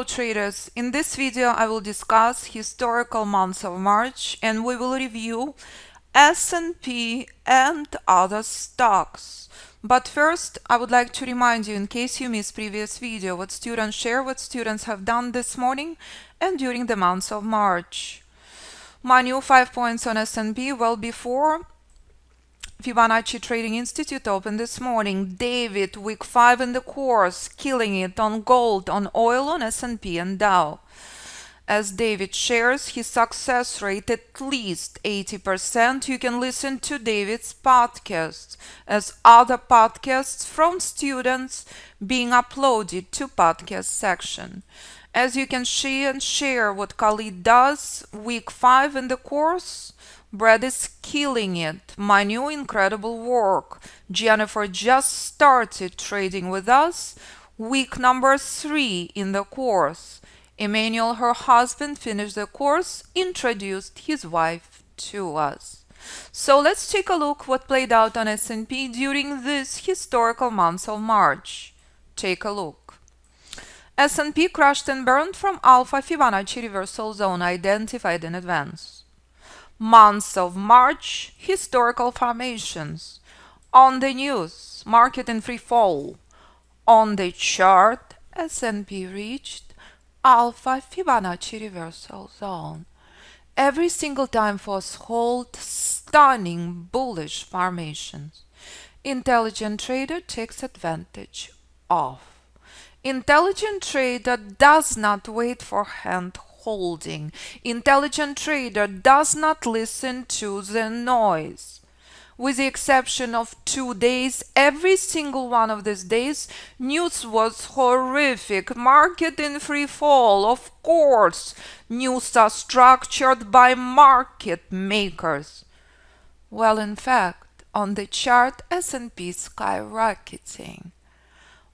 Hello traders, in this video I will discuss historical month of March and we will review S&P and other stocks. But first I would like to remind you, in case you missed previous video, what students share, what students have done this morning and during the month of March. My new 5 points on S&P well before Fibonacci Trading Institute opened this morning. David, week 5 in the course, killing it on gold, on oil, on S&P and Dow. As David shares his success rate at least 80%, you can listen to David's podcast as other podcasts from students being uploaded to podcast section. As you can see and share what Khalid does, week 5 in the course, Brad is killing it. My new incredible work. Jennifer just started trading with us. Week number 3 in the course. Emmanuel, her husband, finished the course, introduced his wife to us. So let's take a look what played out on S&P during this historical month of March. Take a look. S&P crashed and burned from Alpha Fibonacci reversal zone identified in advance. Months of March, historical formations. On the news, market in free fall. On the chart, S&P reached Alpha Fibonacci reversal zone. Every single time force hold, stunning bullish formations. Intelligent trader takes advantage of. Intelligent trader does not wait for hand holding. Intelligent trader does not listen to the noise. With the exception of 2 days, every single one of these days, news was horrific. Market in free fall, of course. News are structured by market makers. Well, in fact, on the chart, S&P skyrocketing.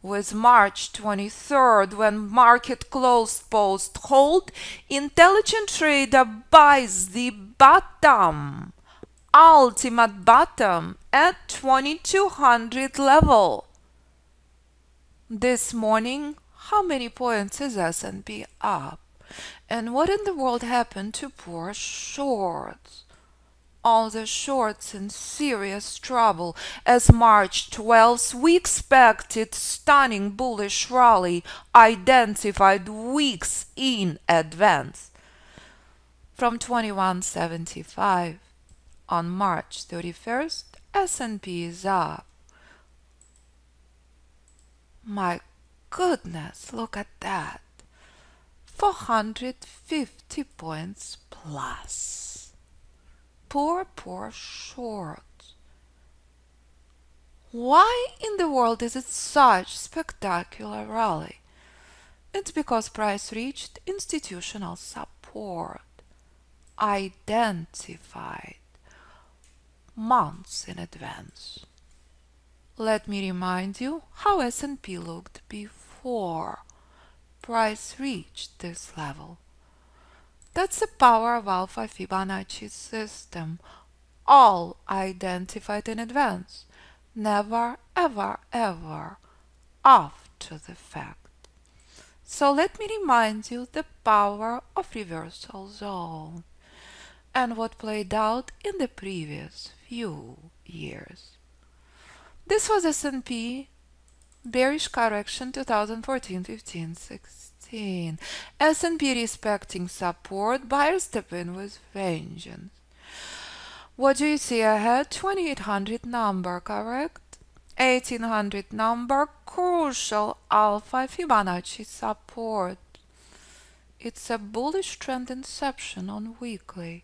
With March 23rd, when market closed post hold, intelligent trader buys the bottom, ultimate bottom at 2200 level. This morning, how many points is S&P up? And what in the world happened to poor shorts? All the shorts in serious trouble. As March 12th, we expected stunning bullish rally identified weeks in advance. From 2175 on March 31st, S&P is up. My goodness, look at that. 450 points plus. Poor shorts. Why in the world is it such spectacular rally? It's because price reached institutional support, identified months in advance. Let me remind you how S&P looked before price reached this level. That's the power of Alpha Fibonacci system, all identified in advance, never, ever, ever after the fact. So let me remind you the power of reversal zone and what played out in the previous few years. This was S&P bearish correction 2014, 15, 16. S&P respecting support, buyers step in with vengeance. What do you see ahead? 2800 number, correct? 1800 number, crucial Alpha Fibonacci support. It's a bullish trend inception on weekly.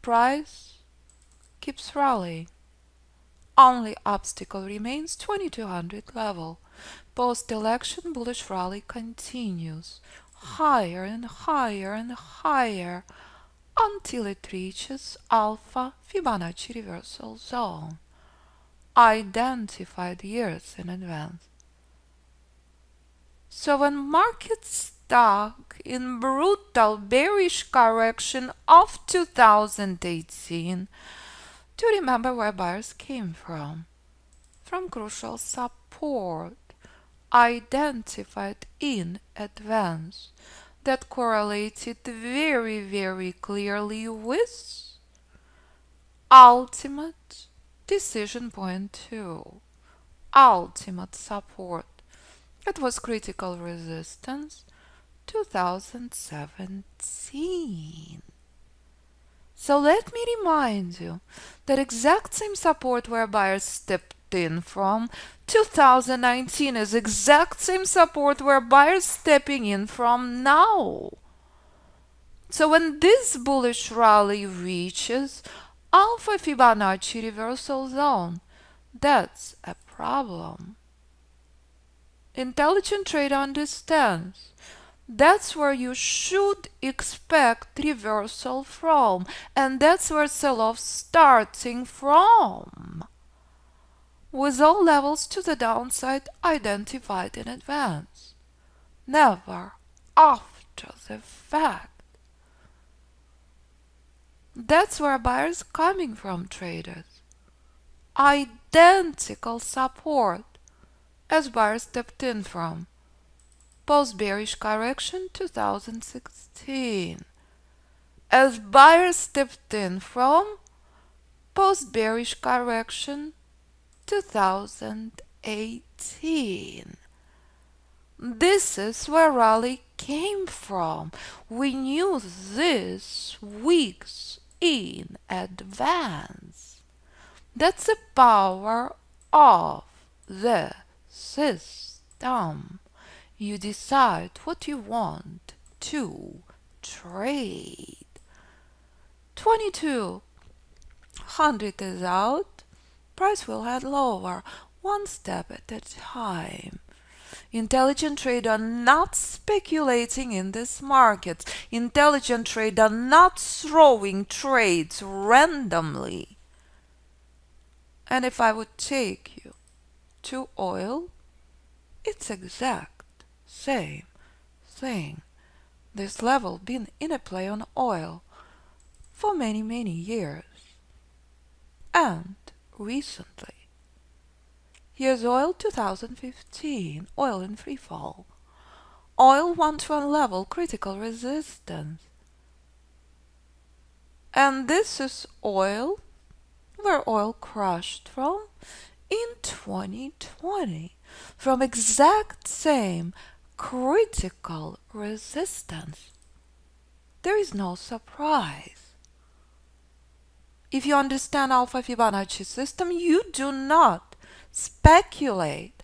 Price keeps rallying. Only obstacle remains 2200 level. Post-election bullish rally continues higher and higher and higher until it reaches Alpha Fibonacci reversal zone, identified years in advance. So when markets stuck in brutal bearish correction of 2018, do remember where buyers came from. From crucial support. identified in advance that correlated very clearly with ultimate decision point 2, ultimate support. It was critical resistance 2017. So let me remind you that exact same support where buyers stepped in from 2019 is exact same support where buyers stepping in from now. So when this bullish rally reaches alpha Fibonacci reversal zone, that's a problem. Intelligent trader understands that's where you should expect reversal from, and that's where sell-off starting from, with all levels to the downside identified in advance, never after the fact. That's where buyers coming from, traders. Identical support as buyers stepped in from post-bearish correction 2016, as buyers stepped in from post-bearish correction 2018. This is where rally came from. We knew this weeks in advance. That's the power of the system. You decide what you want to trade. 2200 is out. Price will head lower, one step at a time. Intelligent trader not speculating in this market. Intelligent trader not throwing trades randomly. And if I would take you to oil, it's exact same thing. This level been in a play on oil for many years, and recently. Here's oil 2015, oil in free fall, oil 1-to-1 level critical resistance, and this is oil where oil crashed from in 2020 from exact same critical resistance. There is no surprise. If you understand alpha Fibonacci system, you do not speculate.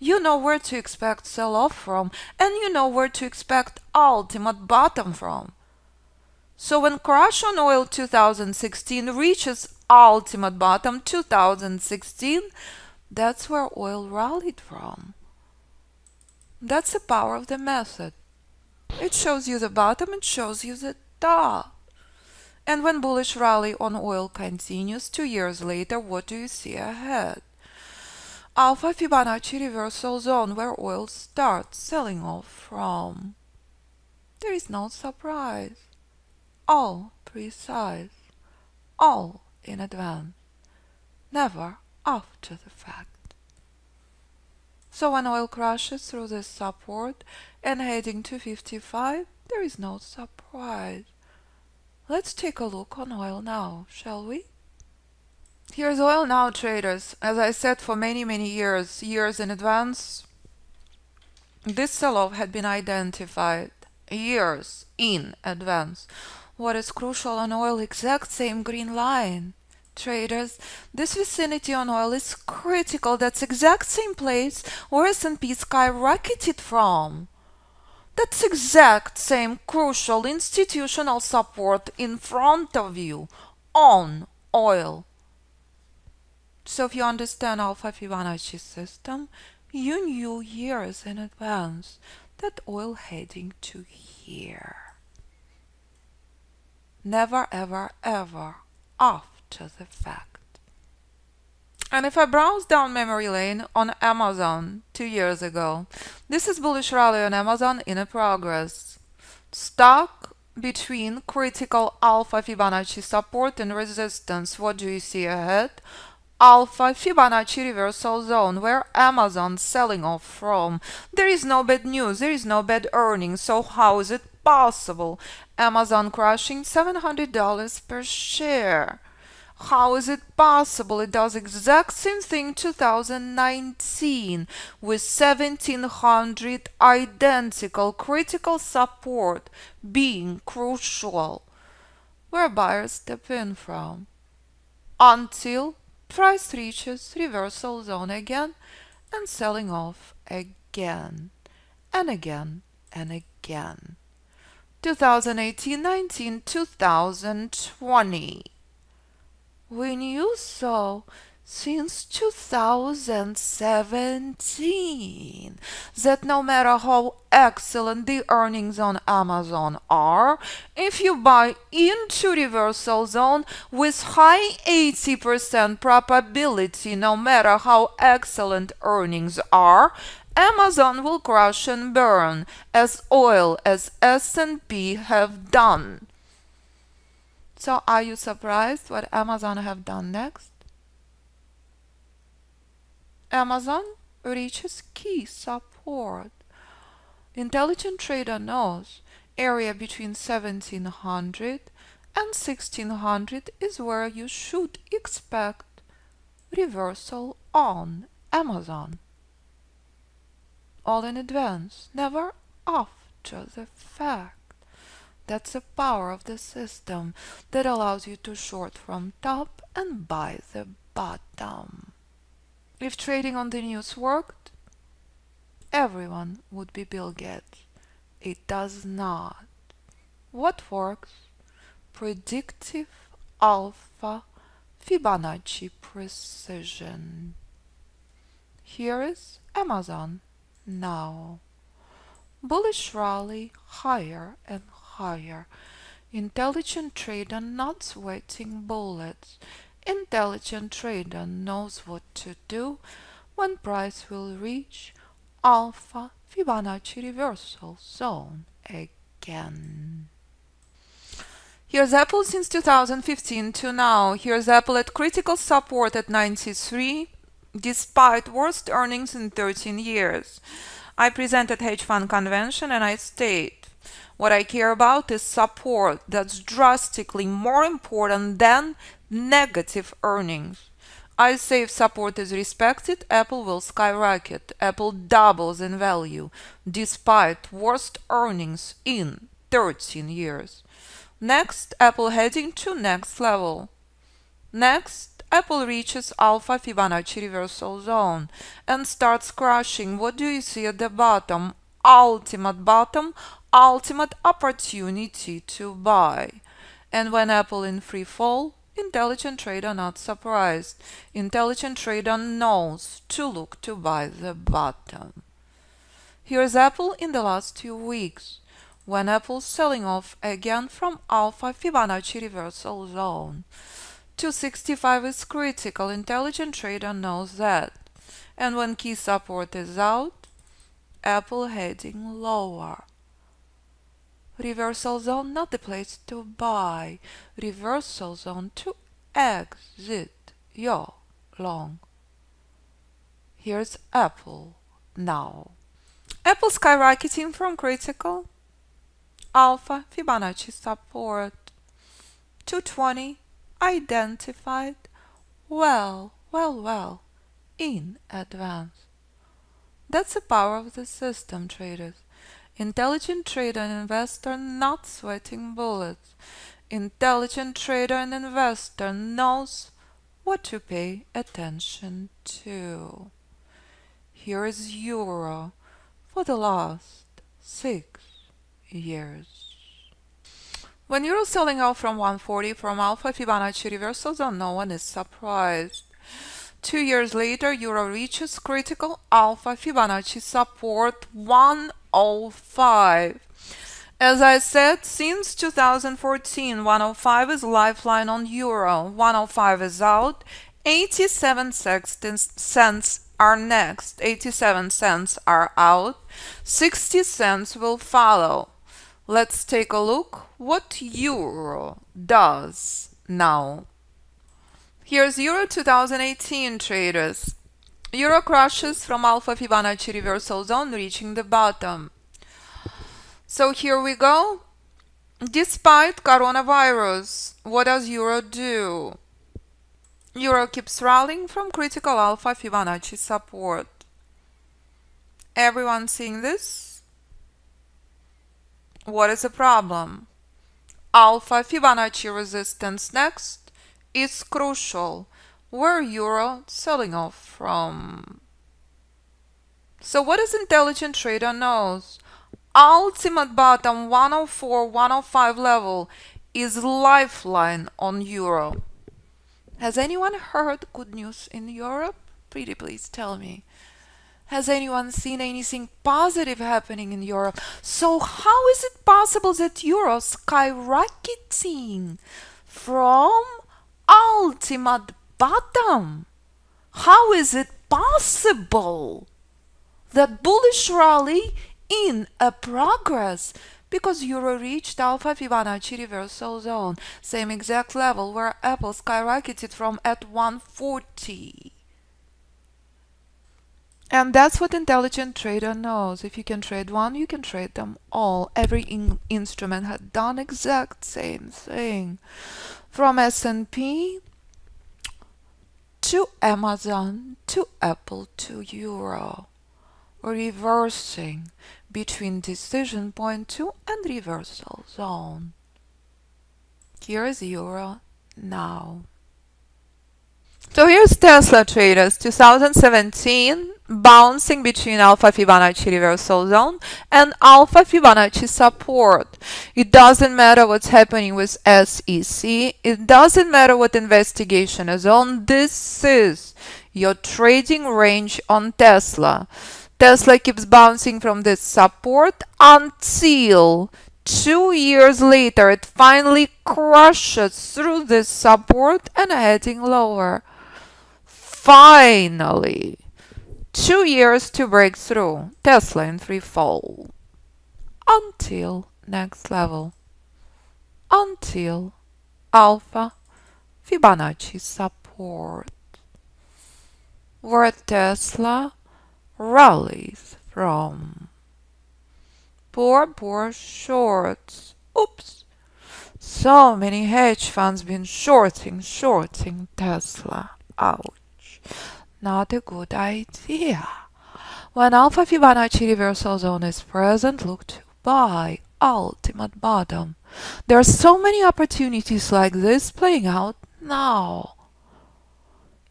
You know where to expect sell-off from, and you know where to expect ultimate bottom from. So when crash on oil 2016 reaches ultimate bottom 2016, that's where oil rallied from. That's the power of the method. It shows you the bottom, it shows you the top. And when bullish rally on oil continues 2 years later, what do you see ahead? Alpha Fibonacci reversal zone where oil starts selling off from. There is no surprise. All precise. All in advance. Never after the fact. So when oil crashes through this support and heading to 55, there is no surprise. Let's take a look on oil now, shall we? Here's oil now, traders. As I said, for many years in advance, this sell-off had been identified years in advance. What is crucial on oil, exact same green line. Traders, this vicinity on oil is critical. That's exact same place where S&P skyrocketed from. That's exact same crucial institutional support in front of you on oil. So if you understand alpha Fibonacci system, you knew years in advance that oil heading to here. Never ever off to the fact. And if I browse down memory lane on AMZN 2 years ago, this is bullish rally on AMZN in a progress, stuck between critical alpha Fibonacci support and resistance. What do you see ahead? alpha Fibonacci reversal zone where AMZN selling off from. There is no bad news, there is no bad earnings, so how is it possible? AMZN crashing $700 per share. How is it possible? It does exact same thing 2019 with 1700 identical critical support being crucial, where buyers step in from until price reaches reversal zone again and selling off again and again and again. 2018, 19, 2020. We knew so since 2017 that no matter how excellent the earnings on AMZN are, if you buy into reversal zone with high 80% probability, no matter how excellent earnings are, AMZN will crash and burn as oil, as S&P have done. So are you surprised what AMZN have done next? AMZN reaches key support. Intelligent trader knows area between 1700 and 1600 is where you should expect reversal on AMZN. All in advance, never after the fact. That's the power of the system that allows you to short from top and buy the bottom. If trading on the news worked, everyone would be Bill Gates. It does not. What works? Predictive alpha Fibonacci precision. Here is AMZN now. Bullish rally higher and higher. Intelligent trader not sweating bullets. Intelligent trader knows what to do when price will reach alpha Fibonacci reversal zone again. Here's Apple since 2015 to now. Here's Apple at critical support at 93 despite worst earnings in 13 years. I presented hedge fund convention and I stayed. What I care about is support. That's drastically more important than negative earnings. I say if support is respected, Apple will skyrocket. Apple doubles in value despite worst earnings in 13 years. Next, Apple heading to next level. Next, Apple reaches alpha Fibonacci reversal zone and starts crashing. What do you see at the bottom? Ultimate bottom, ultimate opportunity to buy. And when Apple in free fall, intelligent trader not surprised. Intelligent trader knows to look to buy the bottom. Here's Apple in the last 2 weeks, when Apple selling off again from alpha Fibonacci reversal zone. 265 is critical, intelligent trader knows that. And when key support is out, Apple heading lower. Reversal zone not the place to buy. Reversal zone to exit your long. Here's Apple now. Apple skyrocketing from critical alpha Fibonacci support. 220 identified well in advance. That's the power of the system, traders. Intelligent trader and investor not sweating bullets. Intelligent trader and investor knows what to pay attention to. Here is euro for the last 6 years. When euro selling off from 140 from alpha Fibonacci reversal zone, no one is surprised. 2 years later, euro reaches critical alpha Fibonacci support 105. As I said, since 2014, 105 is lifeline on euro. 105 is out. 87 cents are next. 87 cents are out. 60 cents will follow. Let's take a look what euro does now. Here's Euro 2018, traders. Euro crashes from Alpha Fibonacci reversal zone, reaching the bottom. So here we go. Despite coronavirus, what does Euro do? Euro keeps rallying from critical Alpha Fibonacci support. Everyone seeing this? What is the problem? Alpha Fibonacci resistance next is crucial. Where Euro selling off from? So what is intelligent trader knows? Ultimate bottom 104-105 level is lifeline on Euro. Has anyone heard good news in Europe? Pretty please tell me. Has anyone seen anything positive happening in Europe? So how is it possible that Euro skyrocketing from ultimate bottom? How is it possible that bullish rally in a progress? Because Euro reached Alpha Fibonacci reversal zone, same exact level where Apple skyrocketed from at 140. And that's what intelligent trader knows. If you can trade one, you can trade them all. Every instrument had done exact same thing. From S&P to AMZN to Apple to Euro. Reversing between decision point 2 and reversal zone. Here is Euro now. So here's Tesla, traders, 2017, bouncing between Alpha Fibonacci reversal zone and Alpha Fibonacci support. It doesn't matter what's happening with SEC. It doesn't matter what investigation is on. This is your trading range on Tesla. Tesla keeps bouncing from this support until 2 years later it finally crashes through this support and heading lower. Finally, 2 years to break through. Tesla in free fall. Until next level. Until Alpha Fibonacci support. Where Tesla rallies from. Poor shorts. Oops. So many hedge funds been shorting Tesla. Ouch. Not a good idea. When Alpha Fibonacci reversal zone is present, look to buy ultimate bottom. There are so many opportunities like this playing out now.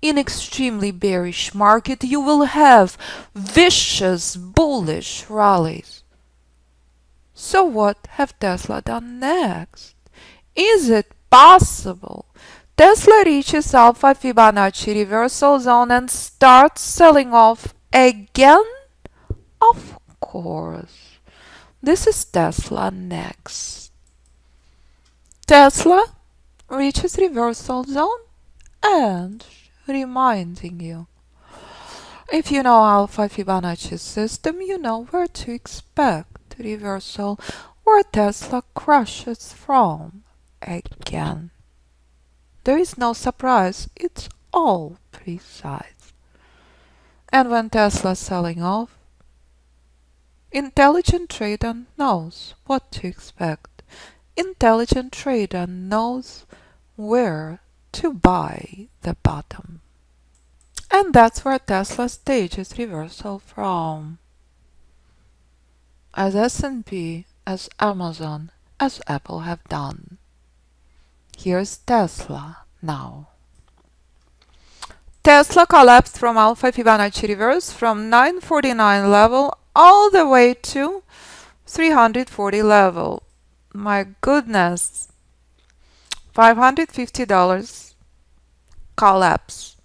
In extremely bearish market, you will have vicious bullish rallies. So what have Tesla done next? Is it possible? Tesla reaches Alpha Fibonacci reversal zone and starts selling off again? Of course. This is Tesla next. Tesla reaches reversal zone and reminding you. If you know Alpha Fibonacci system, you know where to expect reversal where Tesla crashes from again. There is no surprise, it's all precise. And when Tesla's selling off, intelligent trader knows what to expect. Intelligent trader knows where to buy the bottom. And that's where Tesla stages reversal from. As S&P, as AMZN, as Apple have done. Here's Tesla now. Tesla collapsed from Alpha Fibonacci reverse from 949 level all the way to 340 level. My goodness. $550. Collapse.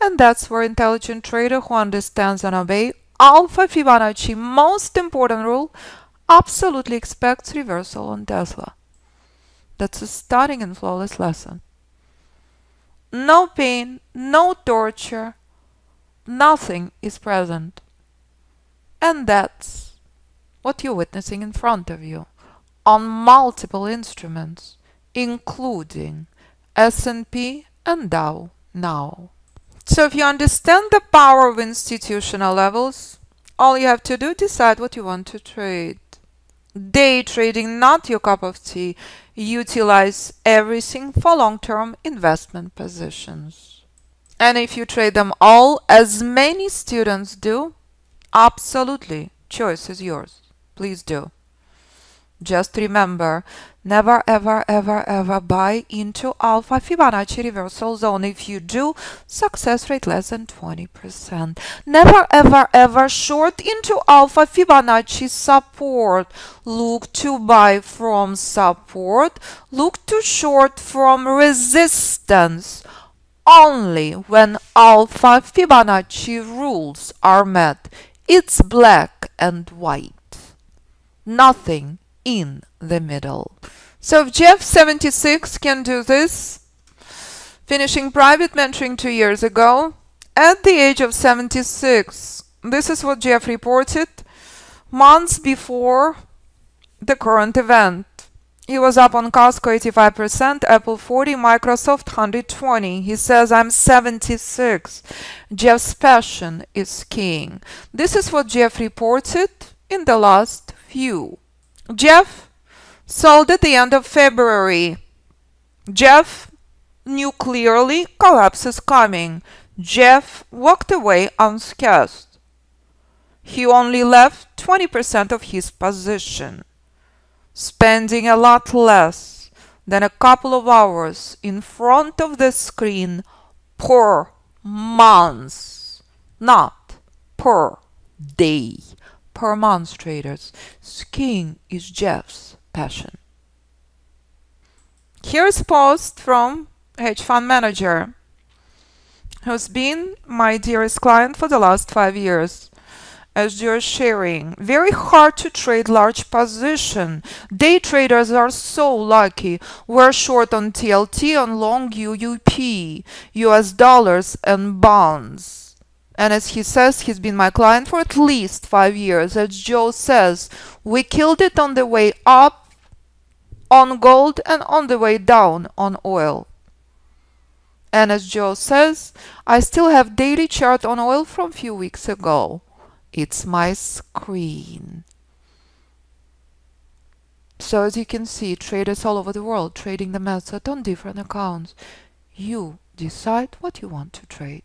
And that's where intelligent trader who understands and obeys Alpha Fibonacci most important rule absolutely expects reversal on Tesla. That's a stunning and flawless lesson. No pain, no torture, nothing is present. And that's what you're witnessing in front of you on multiple instruments, including S&P and Dow now. So if you understand the power of institutional levels, all you have to do is decide what you want to trade. Day trading not your cup of tea. Utilize everything for long-term investment positions. And if you trade them all, as many students do, absolutely, choice is yours. Please do. Just remember, never ever ever ever buy into alpha Fibonacci reversal zone. If you do, success rate less than 20%. Never ever ever short into alpha Fibonacci support. Look to buy from support. Look to short from resistance only when alpha Fibonacci rules are met. It's black and white. Nothing in the middle. So if Jeff 76 can do this, finishing private mentoring 2 years ago, at the age of 76, this is what Jeff reported months before the current event. He was up on Costco 85%, Apple 40%, Microsoft 120%. He says, I'm 76. Jeff's passion is king. This is what Jeff reported in the last few. Jeff sold at the end of February. Jeff knew clearly collapse is coming. Jeff walked away unscathed. He only left 20% of his position, spending a lot less than a couple of hours in front of the screen per month, not per day. Per month, traders. Skiing is Jeff's passion. Here's a post from a hedge fund manager who's been my dearest client for the last 5 years. As you're sharing, very hard to trade large position. Day traders are so lucky. We're short on TLT, on long UUP, US dollars and bonds. And as he says, he's been my client for at least 5 years. As Joe says, we killed it on the way up on gold and on the way down on oil. And as Joe says, I still have daily chart on oil from a few weeks ago. It's my screen. So as you can see, traders all over the world trading the method on different accounts. You decide what you want to trade.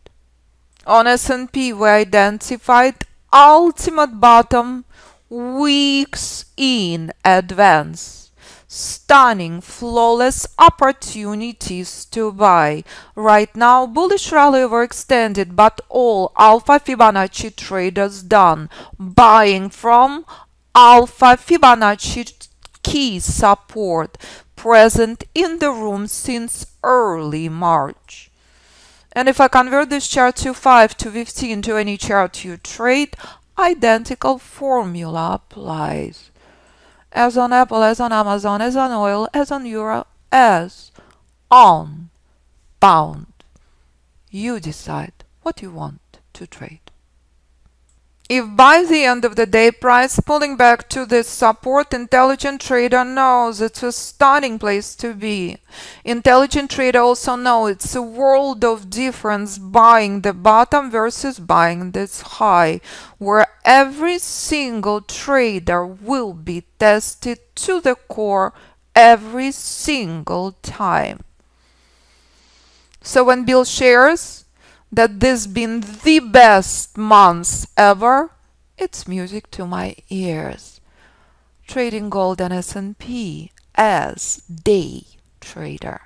On S&P, we identified ultimate bottom weeks in advance. Stunning, flawless opportunities to buy. Right now, bullish rally overextended, but all alpha Fibonacci traders done. Buying from alpha Fibonacci key support, present in the room since early March. And if I convert this chart to 5, to 15, to any chart you trade, identical formula applies. As on Apple, as on Amazon, as on oil, as on euro, as on pound. You decide what you want to trade. If by the end of the day price pulling back to this support, intelligent trader knows it's a stunning place to be. Intelligent trader also knows it's a world of difference buying the bottom versus buying this high, where every single trader will be tested to the core every single time. So when Bill shares that this has been the best month ever, it's music to my ears. Trading gold and S&P as day trader.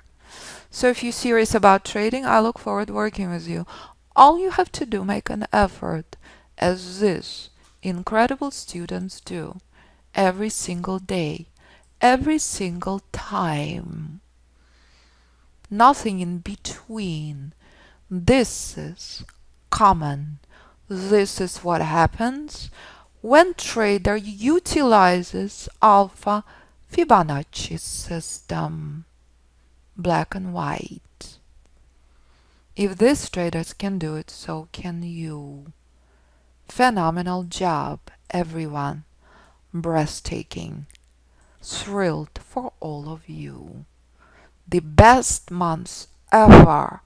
So if you're serious about trading, I look forward to working with you. All you have to do, make an effort, as these incredible students do, every single day, every single time. Nothing in between. This is common. This is what happens when trader utilizes alpha Fibonacci system. Black and white. If these traders can do it, so can you. Phenomenal job, everyone. Breathtaking. Thrilled for all of you. The best months ever.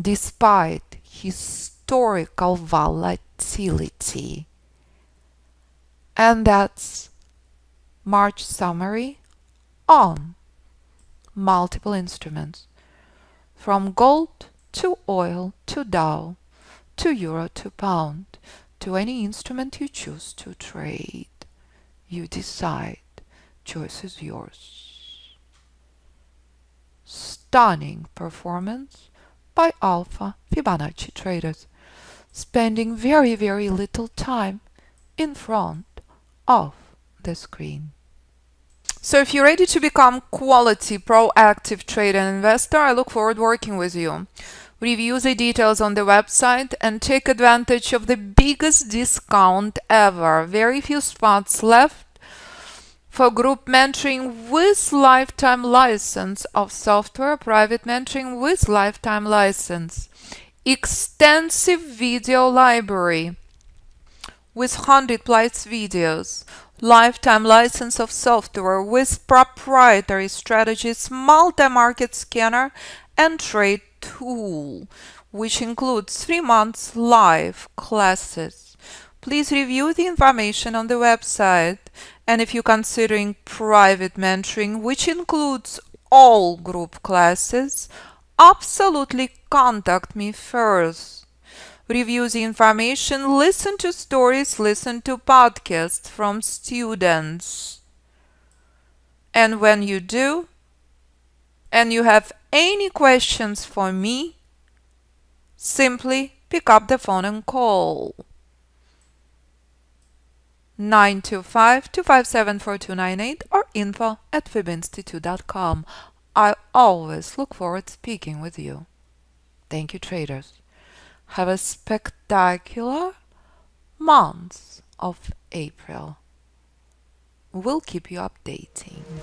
despite historical volatility. And that's March summary on multiple instruments, from gold to oil to Dow to euro to pound, to any instrument you choose to trade. You decide. Choice is yours. Stunning performance by alpha Fibonacci traders, spending very, very little time in front of the screen. So if you're ready to become quality, proactive trader and investor, I look forward to working with you. Review the details on the website and take advantage of the biggest discount ever. Very few spots left for group mentoring with lifetime license of software, private mentoring with lifetime license, extensive video library with 100+ videos, lifetime license of software with proprietary strategies, multi-market scanner and trade tool, which includes 3 months live classes. Please review the information on the website, and if you're considering private mentoring, which includes all group classes, absolutely contact me first. Review the information, listen to stories, listen to podcasts from students, and when you do and you have any questions for me, simply pick up the phone and call 925-257-4298 or info@fibinstitute.com. I always look forward to speaking with you. Thank you, traders. Have a spectacular month of April. We'll keep you updating.